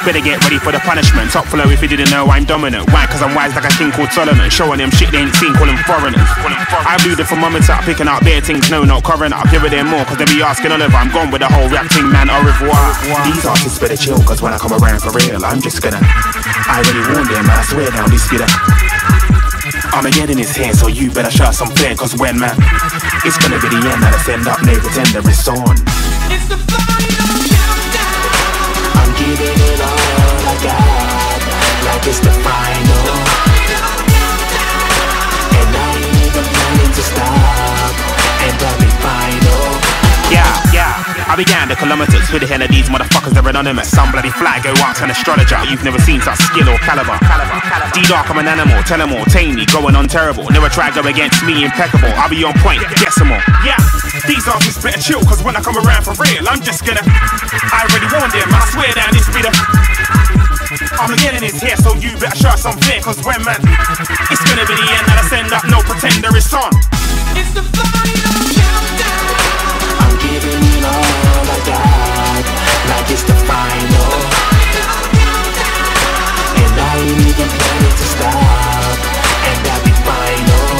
Better get ready for the punishment. Top flow if you didn't know I'm dominant. Why? Cause I'm wise like a thing called Solomon. Showing them shit they ain't seen, call them foreigners. I blew the thermometer, picking up their things, no, not current up. Give it them more, cause they be asking Oliver. I'm gone with the whole rap thing, man, au revoir. These artists better chill, cause when I come around for real, I'm just gonna. I really warned them, man, I swear down this bitter. Armageddon is here, so you better shout some fair, cause when, man, it's gonna be the end that I send up, no pretender, it's on. It's the final countdown. I'm giving it all I got, like it's the final. And I ain't even planning to stop, and I'll be final. Yeah, I began the kilometers. Who the hell are these motherfuckers? They're anonymous. Some bloody fly go out an astrologer. You've never seen such skill or caliber. DDARK, I'm an animal. Tell them all, tame me, going on terrible. Never try go against me, impeccable. I'll be on point, decimal. Yeah, these artists better chill, cause when I come around for real, I'm just gonna. I already warned them, I swear down this be the. I'm getting it here, so you better show some fear, cause when, man, it's gonna be the end that I send up, no pretender, it's on. It's the final countdown. I'm giving it all I got, like it's the final. And I ain't even planning to stop, and I'll be final.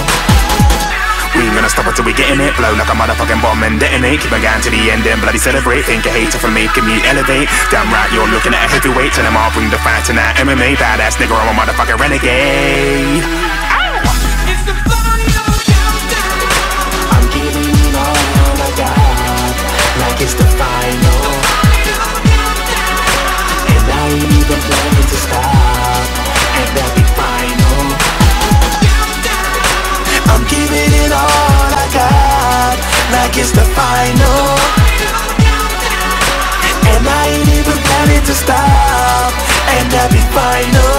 We ain't gonna stop until we getting it. Blow like a motherfucking bomb and detonate. Keep on going to the end and bloody celebrate. Think a hater for making me elevate. Damn right, you're looking at a heavyweight. Tell them I'll bring the fight to that MMA. Badass nigga, I'm a motherfucking renegade. Ow! It's the final countdown. I'm giving it all I got, like it's the final. And I ain't even planning to stop, and that'll be final. I'm giving it all I got, like it's the final. And I ain't even planning to stop, and that'll be final.